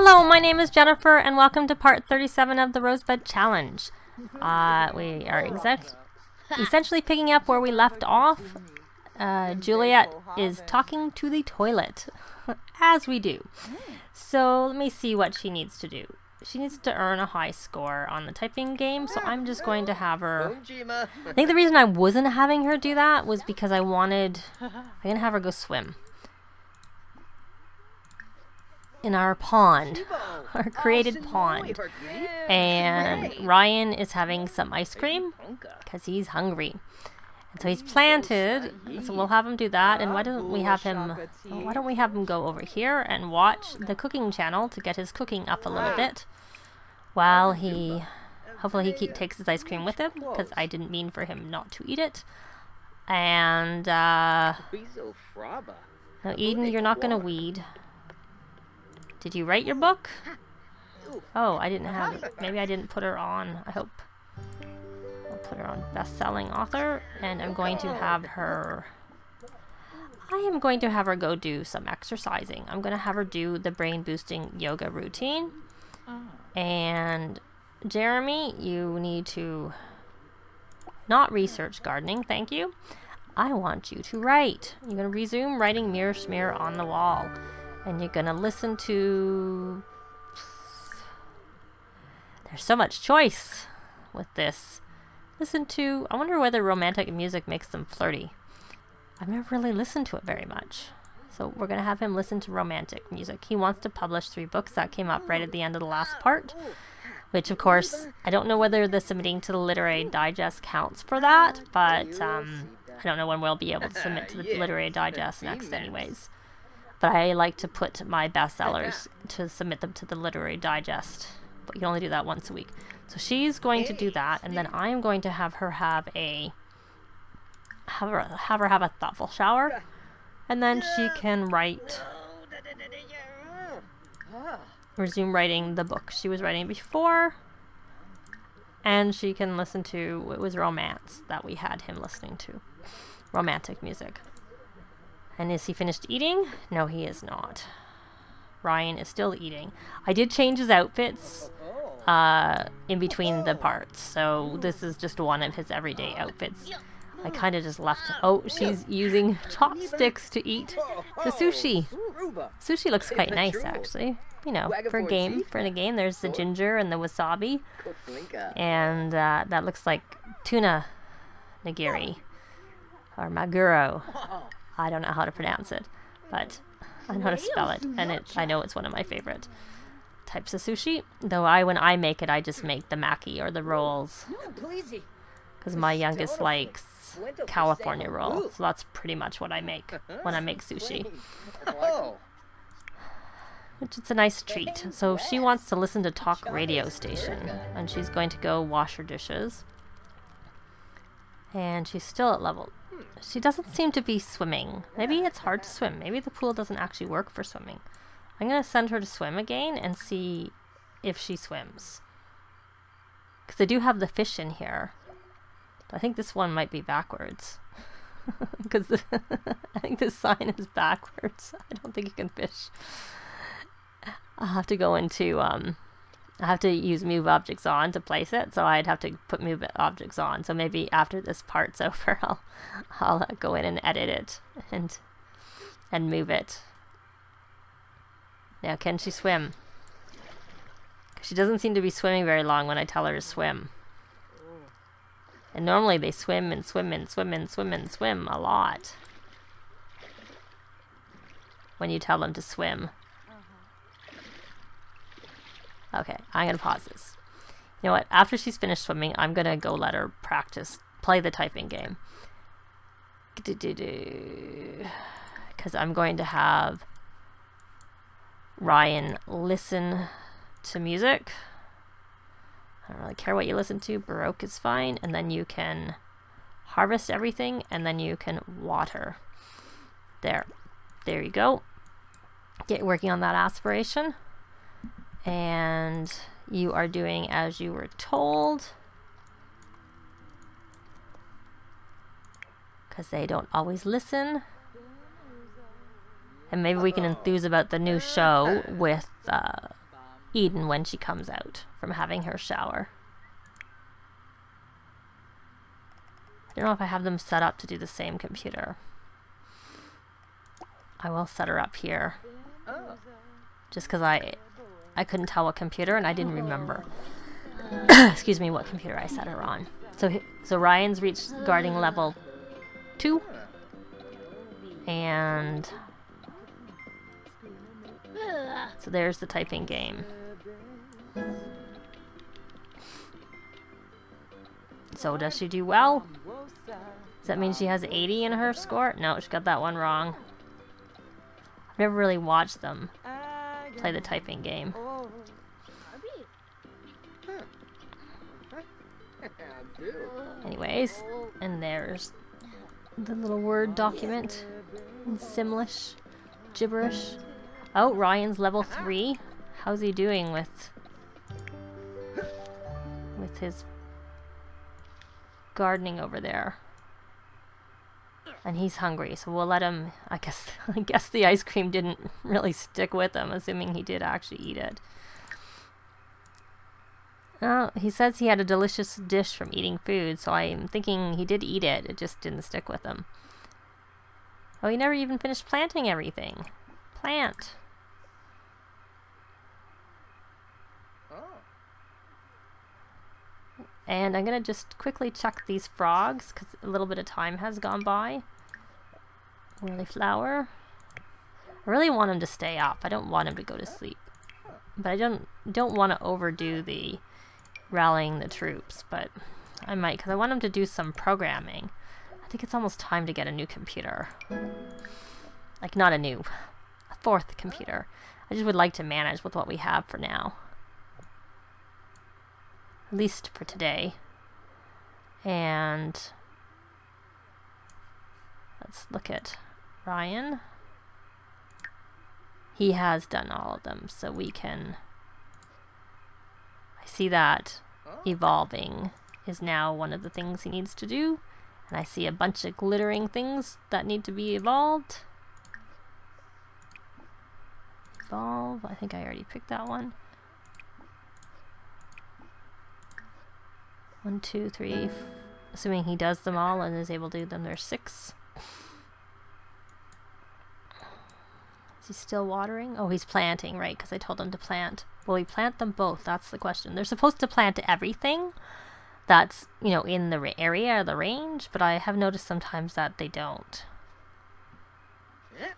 Hello, my name is Jennifer, and welcome to part 37 of the Rosebud Challenge. We are essentially picking up where we left off. Juliet is talking to the toilet, as we do. So let me see what she needs to do. She needs to earn a high score on the typing game, so I'm just going to have her... I think the reason I wasn't having her do that was because I wanted... I'm going to have her go swim. In our pond, our created pond, and Ryan is having some ice cream because he's hungry, and so he's planted. So we'll have him do that. And why don't we have him go over here and watch the cooking channel to get his cooking up a little bit, while he hopefully takes his ice cream with him, because I didn't mean for him not to eat it. And now, Eden, you're not going to weed. Did you write your book? Oh, I didn't have it. Maybe I didn't put her on. I hope. I'll put her on best-selling author, and I'm going to have her... go do some exercising. I'm going to have her do the brain-boosting yoga routine. And Jeremy, you need to not research gardening, thank you. I want you to write. You're going to resume writing Mirror Smear on the Wall. And you're gonna listen to... There's so much choice with this. Listen to... I wonder whether romantic music makes them flirty. I've never really listened to it very much. So we're gonna have him listen to romantic music. He wants to publish 3 books. That came up right at the end of the last part. Which, of course, I don't know whether the submitting to the Literary Digest counts for that. But I don't know when we'll be able to submit to the Literary Digest next anyways. But I like to put my bestsellers to submit them to the Literary Digest. But you only do that once a week. So she's going to do that, and then I'm going to have her have a have a thoughtful shower, and then she can write, resume writing the book she was writing before, and she can listen to it was romance that we had him listening to, romantic music. And is he finished eating? No, he is not. Ryan is still eating. I did change his outfits in between the parts, so this is just one of his everyday outfits. I kind of just left... Oh, she's using chopsticks to eat the sushi. Sushi looks quite nice, actually. You know, for a game. For the game, there's the ginger and the wasabi. And that looks like tuna nigiri. Or maguro. I don't know how to pronounce it, but I know how to spell it, and I know it's one of my favorite types of sushi. Though when I make it, I just make the maki or the rolls, because my youngest likes California roll, so that's pretty much what I make when I make sushi, which is a nice treat. So she wants to listen to talk radio station, and she's going to go wash her dishes, and she's still at level... She doesn't seem to be swimming. Maybe it's hard to swim. Maybe the pool doesn't actually work for swimming. I'm going to send her to swim again and see if she swims. Because I do have the fish in here. I think this one might be backwards. Because I think this sign is backwards. I don't think you can fish. I'll have to go into... I have to use move objects on to place it, so I'd have to put move objects on. So maybe after this part's over, I'll go in and edit it and move it. Now, can she swim? She doesn't seem to be swimming very long when I tell her to swim. And normally they swim and swim and swim and swim and swim a lot when you tell them to swim. Okay, I'm going to pause this. You know what? After she's finished swimming, I'm going to go let her practice, play the typing game. Because I'm going to have Ryan listen to music. I don't really care what you listen to. Baroque is fine. And then you can harvest everything, and then you can water. There. There you go. Get working on that aspiration. And you are doing as you were told, because they don't always listen. And maybe we can enthuse about the new show with Eden when she comes out from having her shower. I don't know if I have them set up to do the same computer. I will set her up here. Oh. Just because I couldn't tell what computer, and I didn't remember. Excuse me, what computer I set her on. So Ryan's reached guarding level 2. And so there's the typing game. So does she do well? Does that mean she has 80 in her score? No, she got that one wrong. I've never really watched them play the typing game. Anyways, and there's the little word document in Simlish gibberish. Oh, Ryan's level 3. How's he doing with his gardening over there? And he's hungry, so we'll let him. I guess the ice cream didn't really stick with him, assuming he did actually eat it. Oh, he says he had a delicious dish from eating food, so I'm thinking he did eat it. It just didn't stick with him. Oh, he never even finished planting everything. Plant. Oh. And I'm going to just quickly check these frogs, because a little bit of time has gone by. Early flower. I really want him to stay up. I don't want him to go to sleep. But I don't want to overdo the rallying the troops, but I might, because I want him to do some programming. I think it's almost time to get a new computer. Like, not a new, a 4th computer. I just would like to manage with what we have for now. At least for today. And let's look at Ryan. He has done all of them, so we can... I see that evolving is now one of the things he needs to do. And I see a bunch of glittering things that need to be evolved. Evolve, I think I already picked that one. 1, 2, 3, assuming he does them all and is able to do them, there's 6. He's still watering? Oh, he's planting, right? Because I told him to plant. Will he plant them both? That's the question. They're supposed to plant everything that's, you know, in the area or the range, but I have noticed sometimes that they don't.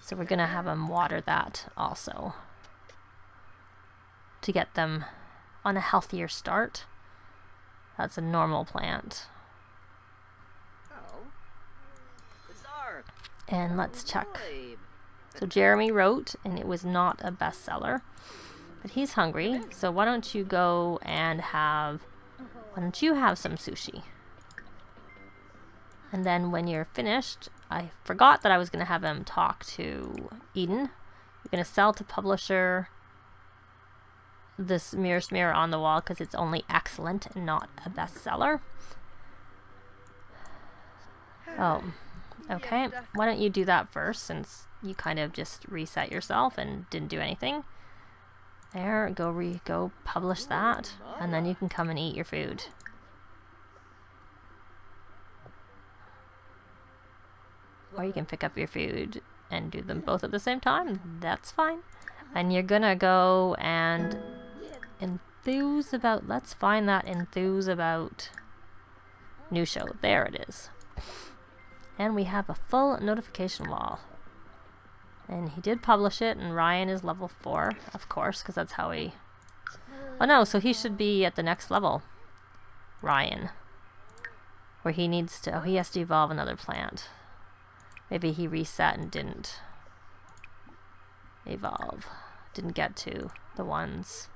So we're going to have him water that also to get them on a healthier start. That's a normal plant. And let's check. So Jeremy wrote, and it was not a bestseller, but he's hungry, so why don't you go and have, why don't you have some sushi? And then when you're finished, I forgot that I was going to have him talk to Eden. You're going to sell to publisher this mirror smear on the wall because it's only excellent and not a bestseller. Oh, okay. Why don't you do that first, since you kind of just reset yourself and didn't do anything. There, go publish that, and then you can come and eat your food. Or you can pick up your food and do them both at the same time. That's fine. And you're gonna go and enthuse about, let's find that enthuse about new show. There it is. And we have a full notification wall. And he did publish it, and Ryan is level 4, of course, because that's how he... Oh no, so he should be at the next level. Ryan. Where he needs to... Oh, he has to evolve another plant. Maybe he reset and didn't evolve. Didn't get to the ones.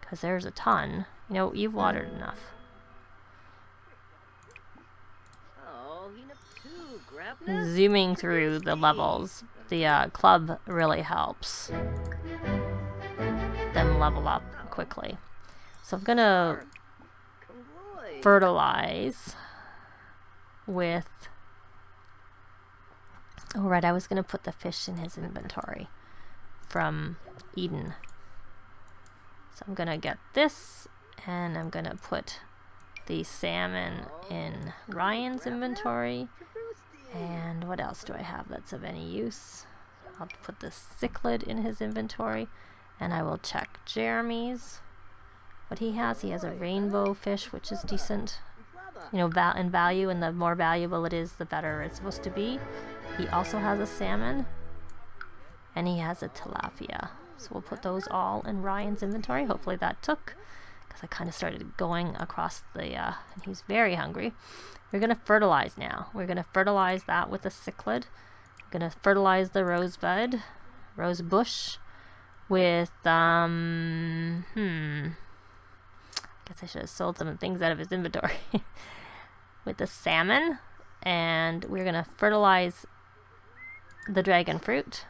Because there's a ton. You know, you've watered enough. Zooming through the levels, the club really helps them level up quickly. So I'm gonna fertilize with... Oh right, I was gonna put the fish in his inventory. from Eden. So I'm gonna get this, and I'm gonna put the salmon in Ryan's inventory. And what else do I have that's of any use? I'll put the cichlid in his inventory, and I will check Jeremy's. What he has a rainbow fish, which is decent, you know, in value, and the more valuable it is, the better it's supposed to be. He also has a salmon, and he has a tilapia. So we'll put those all in Ryan's inventory. Hopefully that took, because I kind of started going across the, and he's very hungry. We're going to fertilize now. We're going to fertilize that with a cichlid. I'm going to fertilize the rose bush with, I guess I should have sold some things out of his inventory. With the salmon, and we're going to fertilize the dragon fruit,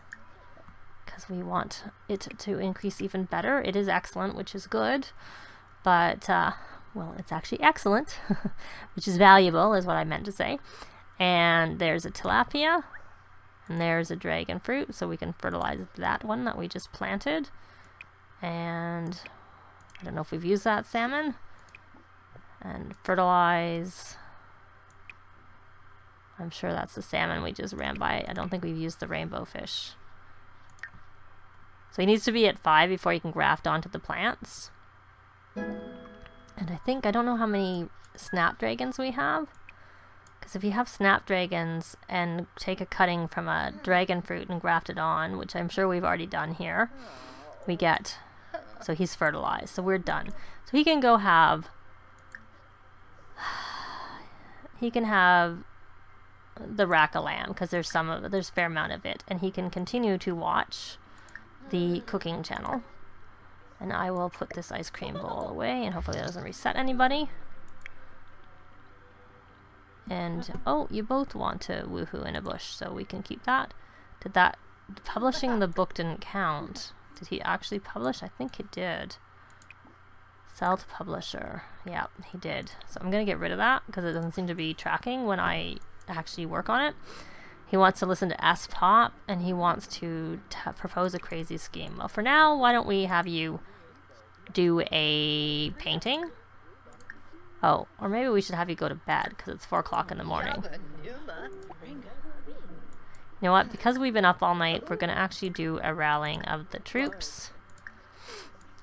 because we want it to increase even better. It is excellent, which is good, but well, it's actually excellent, which is valuable, is what I meant to say. And there's a tilapia, and there's a dragon fruit, so we can fertilize that one that we just planted. And I don't know if we've used that salmon. And fertilize, I'm sure that's the salmon we just ran by. I don't think we've used the rainbow fish. So he needs to be at 5 before he can graft onto the plants. And I think, I don't know how many snapdragons we have, because if you have snapdragons and take a cutting from a dragon fruit and graft it on, which I'm sure we've already done here, we get, so he's fertilized, so we're done. So he can go have, he can have the rack of lamb, because there's some of, there's a fair amount of it, and he can continue to watch the cooking channel. And I will put this ice cream bowl away, and hopefully that doesn't reset anybody. And, oh, you both want to woohoo in a bush, so we can keep that. Did that, publishing the book didn't count. Did he actually publish? I think he did. Sell to publisher. Yeah, he did. So I'm going to get rid of that, because it doesn't seem to be tracking when I actually work on it. He wants to listen to S-pop, and he wants to propose a crazy scheme. Well, for now, why don't we have you do a painting? Oh, or maybe we should have you go to bed, because it's 4 o'clock in the morning. You know what? Because we've been up all night, we're going to actually do a rallying of the troops.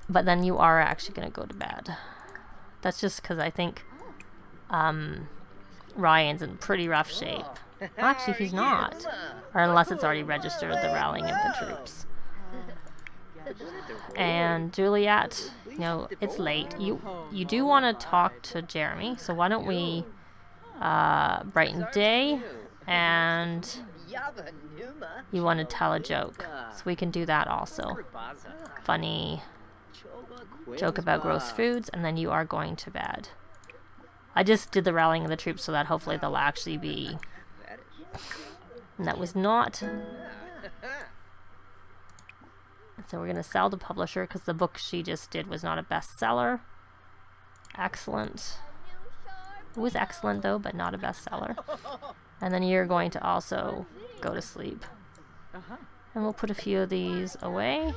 But then you are actually going to go to bed. That's just because I think Ryan's in pretty rough shape. Well, actually, he's not. Or unless it's already registered, the rallying of the troops. And Juliet, you know, it's late. You do want to talk to Jeremy, so why don't we brighten day, and you want to tell a joke. So we can do that also. Funny joke about gross foods, and then you are going to bed. I just did the rallying of the troops so that hopefully they'll actually be... And that was not... So we're going to sell to publisher, because the book she just did was not a bestseller. Excellent. It was excellent though, but not a bestseller. And then you're going to also go to sleep. And we'll put a few of these away.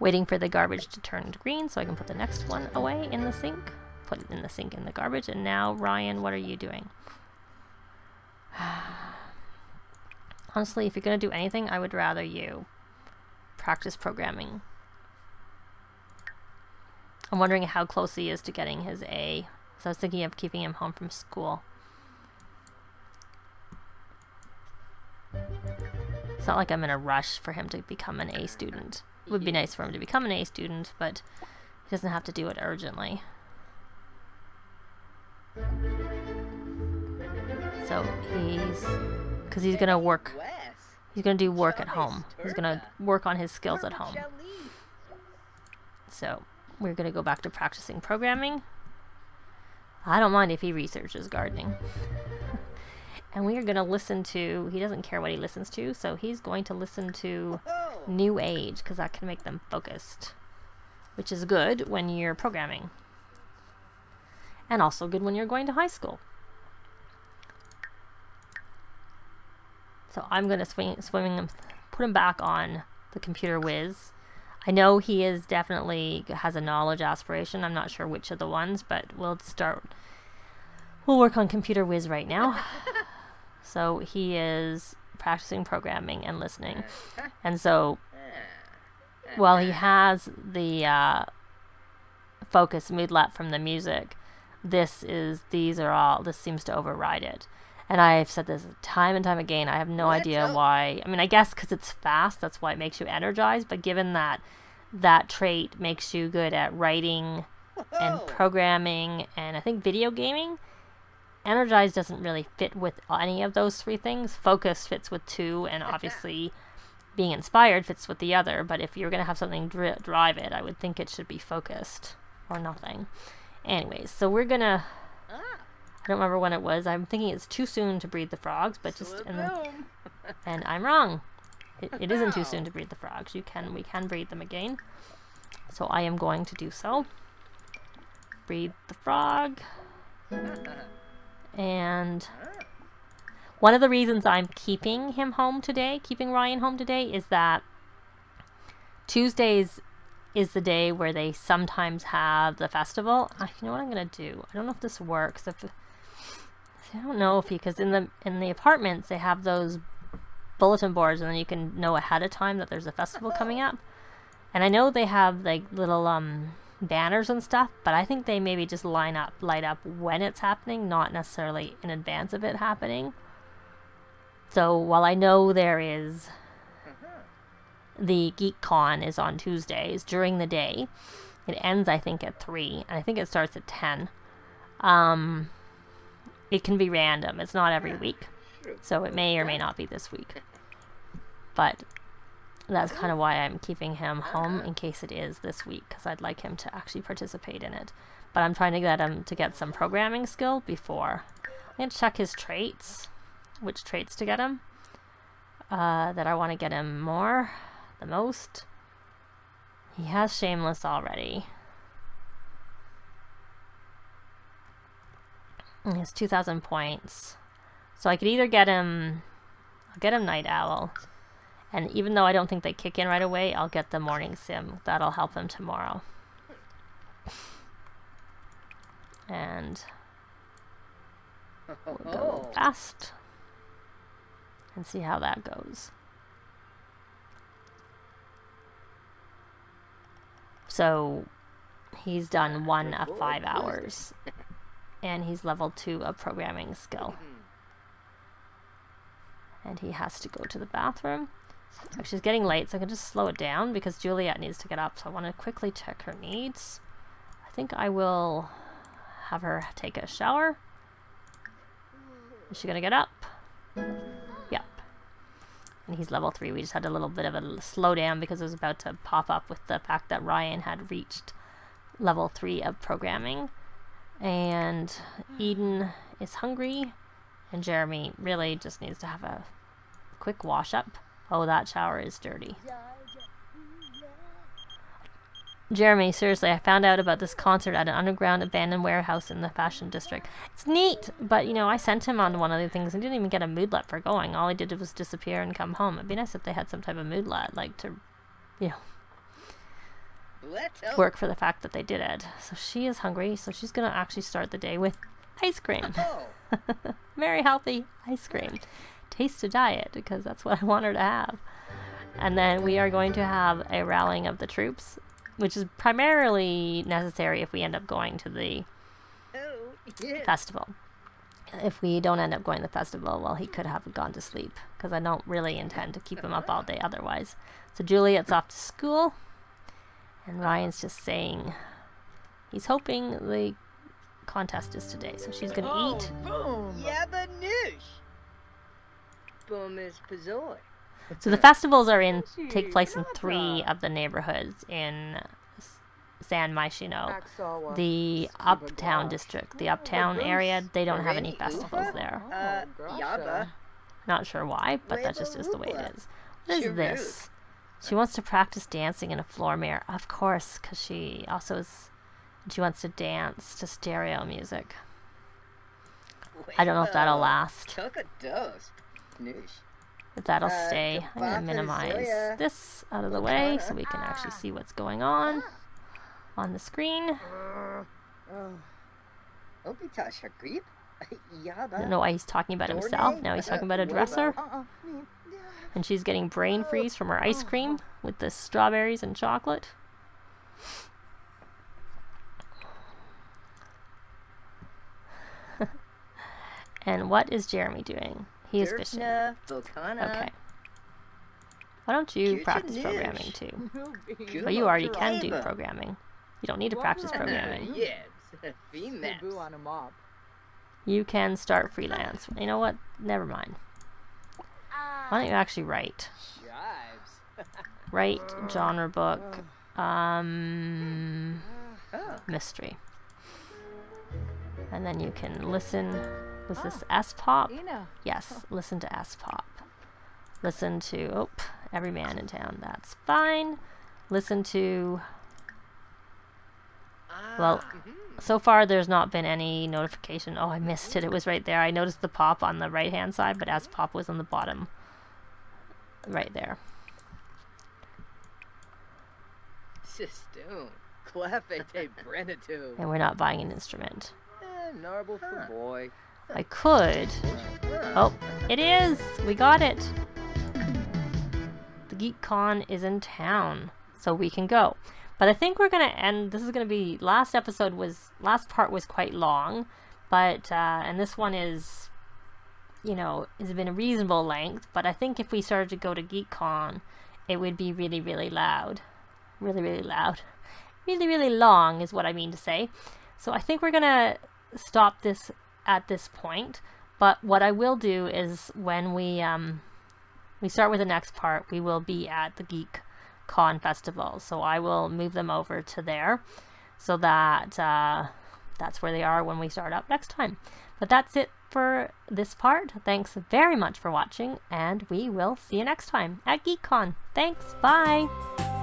Waiting for the garbage to turn green so I can put the next one away in the sink. Put it in the sink in the garbage. And now, Ryan, what are you doing? Honestly, if you're going to do anything, I would rather you practice programming. I'm wondering how close he is to getting his A. So I was thinking of keeping him home from school. It's not like I'm in a rush for him to become an A student. It would be nice for him to become an A student, but he doesn't have to do it urgently. So because he's gonna work, he's gonna do work at home. He's gonna work on his skills at home. So we're gonna go back to practicing programming. I don't mind if he researches gardening. And we are gonna listen to, he doesn't care what he listens to, so he's going to listen to New Age, because that can make them focused, which is good when you're programming, and also good when you're going to high school. So I'm going to swing him, put him back on the computer whiz. I know he is definitely has a knowledge aspiration. I'm not sure which of the ones, but we'll start. We'll work on computer whiz right now. So he is practicing programming and listening, and so while he has the focus mood lap from the music, these seems to override it. And I've said this time and time again, I have no idea why. I mean, I guess because it's fast, that's why it makes you energized. But given that that trait makes you good at writing and programming and I think video gaming, energized doesn't really fit with any of those three things. Focus fits with two, and obviously being inspired fits with the other. But if you're going to have something drive it, I would think it should be focused or nothing. Anyways, so we're going to... I don't remember when it was. I'm thinking it's too soon to breed the frogs, but just in the, and I'm wrong. It isn't too soon to breed the frogs. We can breed them again. So I am going to do so. Breed the frog. And one of the reasons I'm keeping him home today, keeping Ryan home today, is that Tuesdays is the day where they sometimes have the festival. You know what I'm gonna do? I don't know if this works. I don't know if because in the apartments they have those bulletin boards, and then you can know ahead of time that there's a festival coming up. And I know they have like little banners and stuff, but I think they maybe just light up when it's happening, not necessarily in advance of it happening. So while I know there is the GeekCon is on Tuesdays during the day, it ends I think at 3, and I think it starts at 10. It can be random. It's not every week. So it may or may not be this week. But that's kind of why I'm keeping him home, in case it is this week, because I'd like him to actually participate in it. But I'm trying to get him to get some programming skill before. I'm going to check his traits, which traits to get him, that I want to get him the most. He has Shameless already. He has 2,000 points. So I could either get him... I'll get him Night Owl. And even though I don't think they kick in right away, I'll get the Morning Sim. That'll help him tomorrow. And we'll go fast and see how that goes. So he's done 1 of 5 hours. And he's level 2 of programming skill. And he has to go to the bathroom. Actually, it's getting late, so I can just slow it down because Juliet needs to get up. So I want to quickly check her needs. I think I will have her take a shower. Is she going to get up? Yep. And he's level 3. We just had a little bit of a slow down because it was about to pop up with the fact that Ryan had reached level 3 of programming. And Eden is hungry, and Jeremy really just needs to have a quick wash up. Oh, that shower is dirty. Jeremy, seriously, I found out about this concert at an underground abandoned warehouse in the fashion district. It's neat, but you know, I sent him on to one of the things and didn't even get a mood let for going. All he did was disappear and come home. It'd be nice if they had some type of mood let, like to, you know, work for the fact that they did it. So she is hungry, so she's gonna actually start the day with ice cream. Very healthy ice cream. Taste to diet, because that's what I want her to have. And then we are going to have a rallying of the troops, which is primarily necessary if we end up going to the festival. If we don't end up going to the festival, well, he could have gone to sleep, because I don't really intend to keep him up all day otherwise. So Juliet's off to school. And Ryan's just saying he's hoping the contest is today, so she's going to eat. So the festivals are in take place in 3 of the neighborhoods in San Myshuno. The uptown district, the uptown area, they don't have any festivals there. Not sure why, but that just is the way it is. What is this? She wants to practice dancing in a floor mirror. Of course, because she also is... She wants to dance to stereo music. I don't know if that'll last. But that'll stay. I'm going to minimize this out of the way so we can actually see what's going on the screen. No, he's talking about himself. Now he's talking about a dresser. And she's getting brain freeze from her ice cream with the strawberries and chocolate. And what is Jeremy doing? He is fishing. Okay. Why don't you practice programming too? Well, you already can do programming. You don't need to practice programming. You can start freelance. You know what? Never mind. Why don't you actually write? Write genre book, mystery. And then you can listen. Was this S-Pop? Yes, listen to S-Pop. Listen to, Every Man in Town, that's fine. Listen to, well, so far there's not been any notification. Oh, I missed it, it was right there. I noticed the pop on the right-hand side, but S-Pop was on the bottom, right there. And we're not buying an instrument. I could. Oh, it is! We got it! The GeekCon is in town, so we can go. But I think we're going to end, this is going to be, last part was quite long, but, and this one is, you know, has been a reasonable length, but I think if we started to go to GeekCon, it would be really, really loud. Really, really long is what I mean to say. So I think we're going to stop this at this point, but what I will do is when we start with the next part, we will be at the GeekCon festival, so I will move them over to there so that that's where they are when we start up next time. But that's it for this part. Thanks very much for watching, and we will see you next time at GeekCon. Thanks, bye.